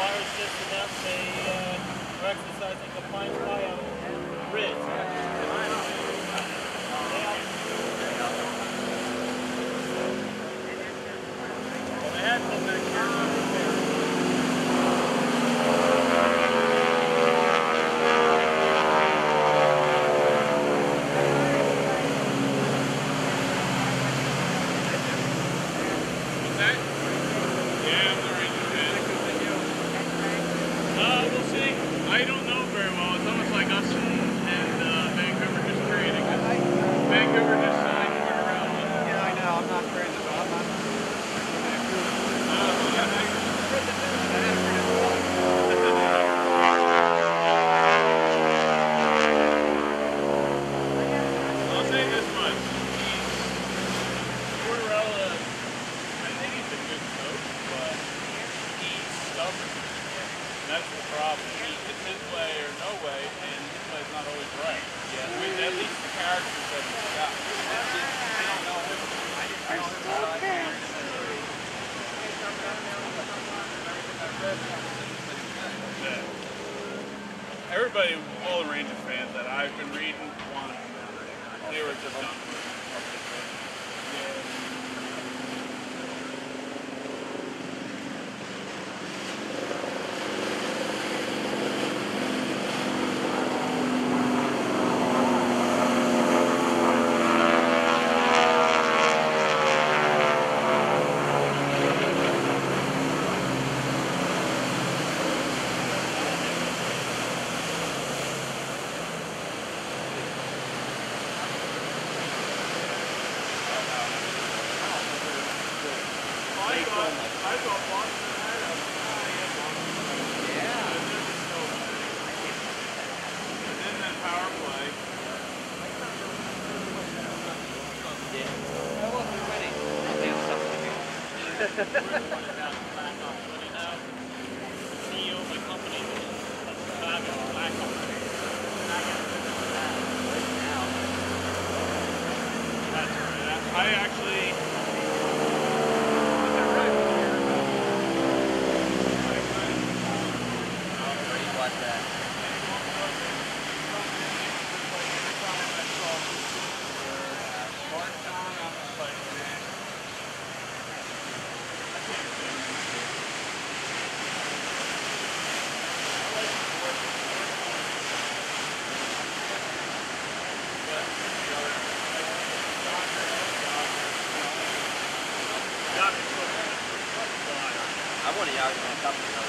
wire system up, they are exercising compliance by a bridge. Well, they had some back here. That's the problem. It's his way or no way, and his way is not always right. Yeah. With at least the characters that he's got. I don't know him. I didn't know him about it. Yeah. Everybody, all the Ranger fans that I've been reading, wanted him. They were just done. Yeah. I want to yell at you.